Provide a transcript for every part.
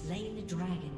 Slain the dragon.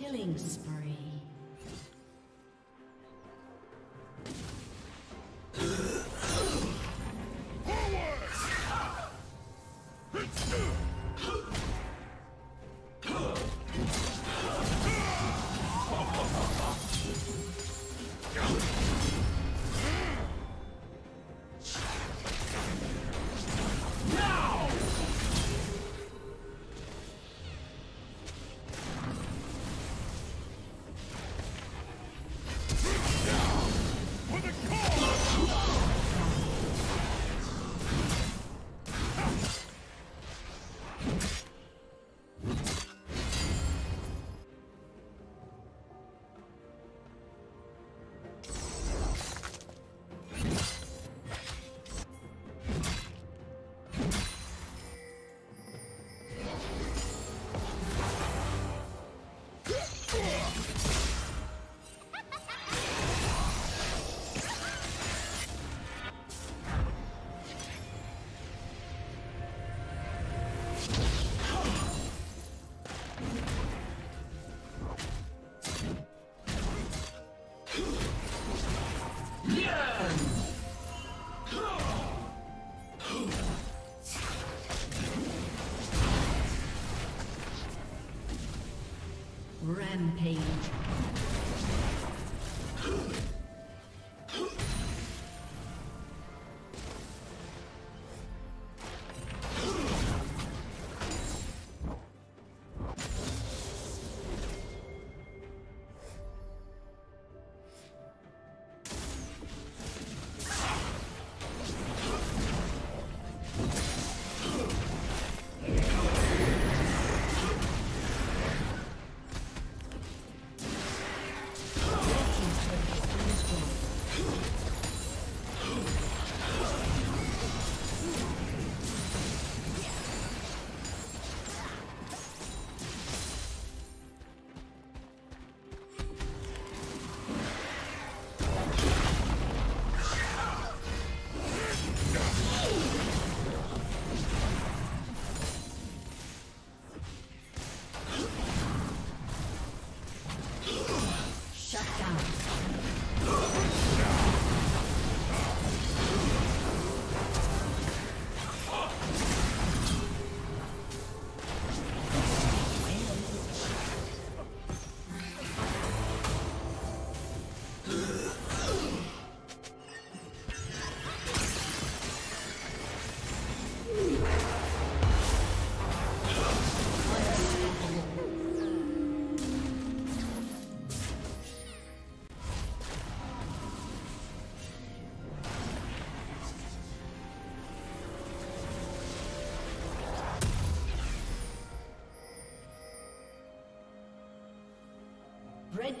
Killing spree. Rampage. Red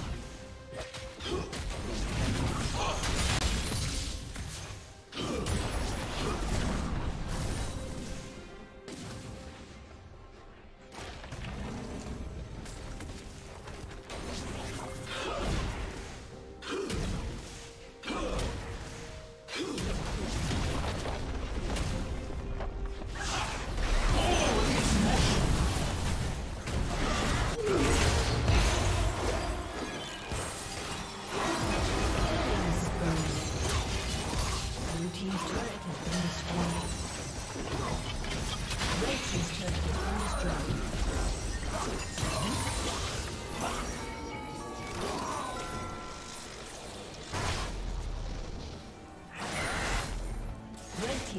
Blue team's turret has been destroyed. Team's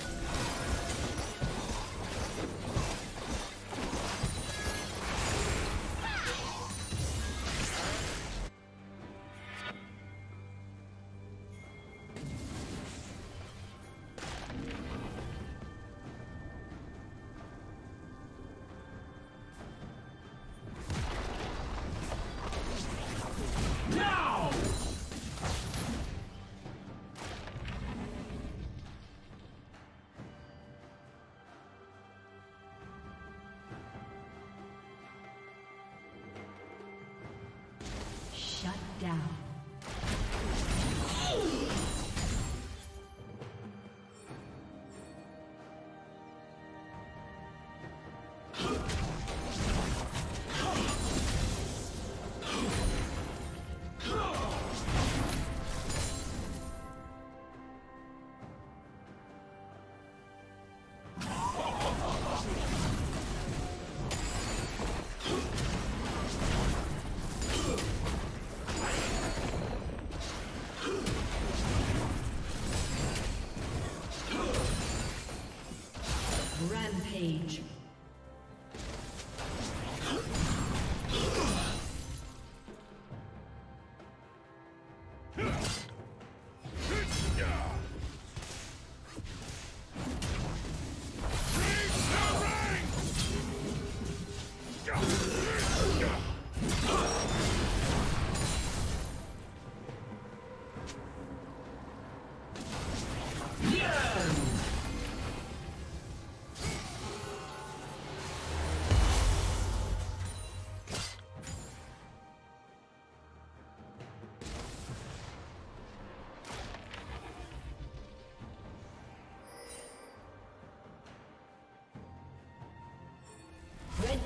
destroyed. Shut down. Rampage. Red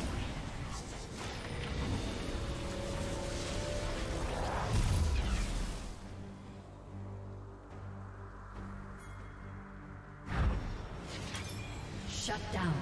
Shut down.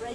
The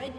Red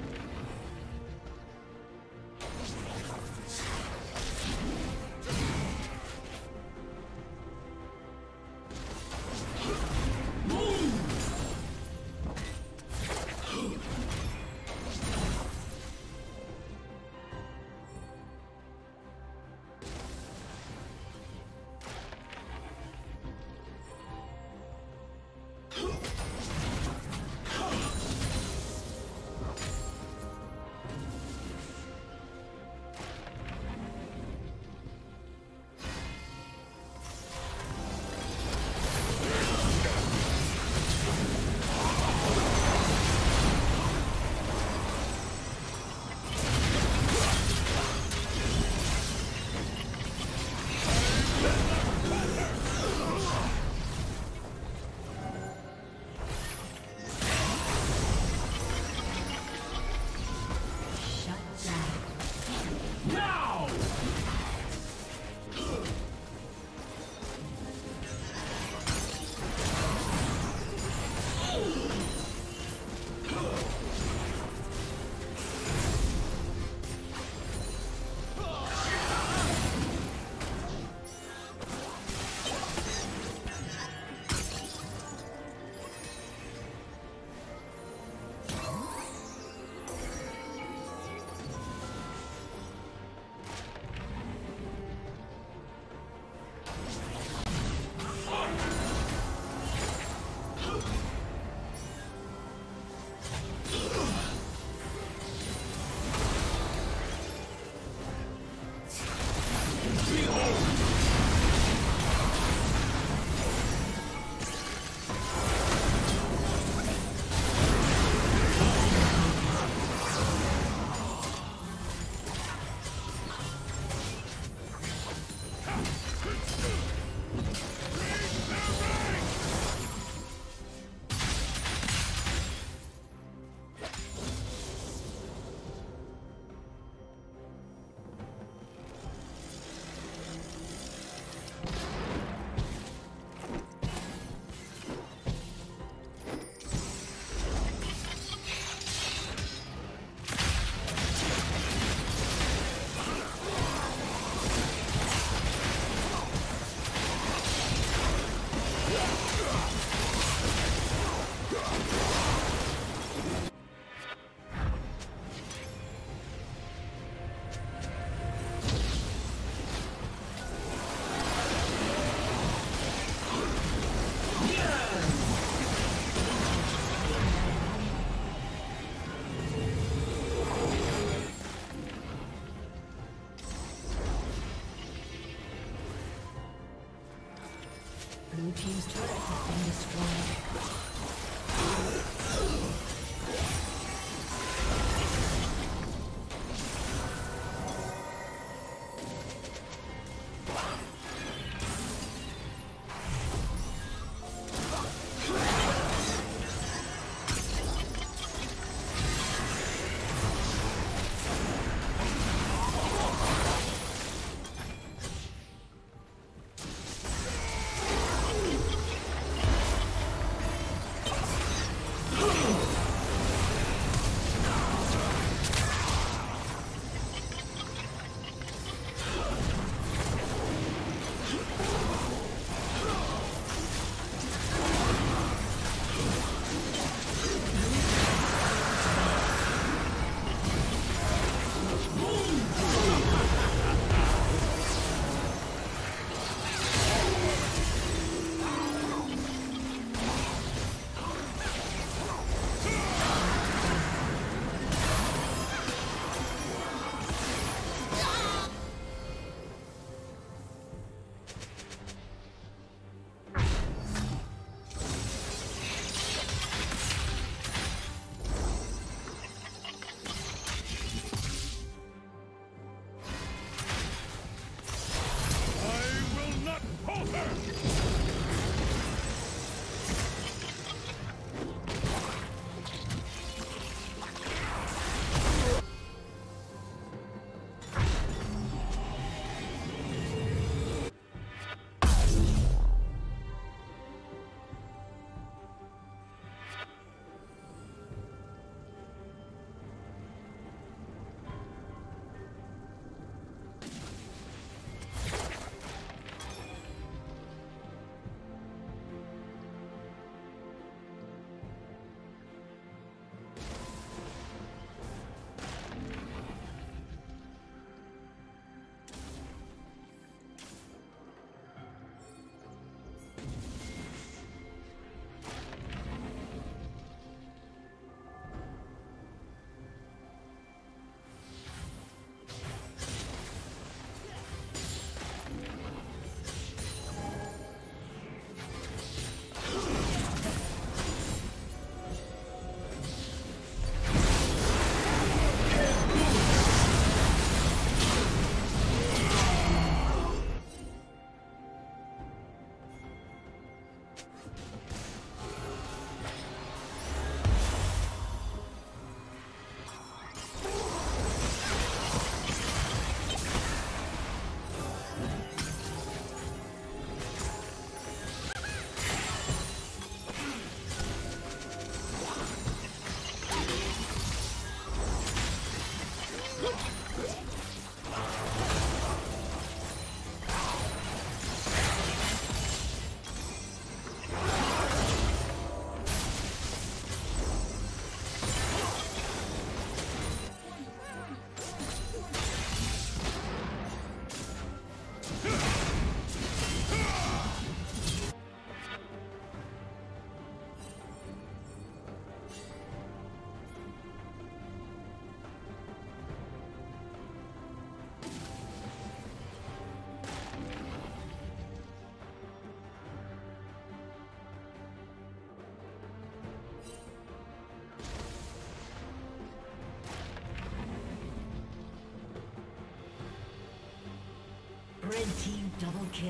Double kill.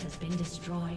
Has been destroyed.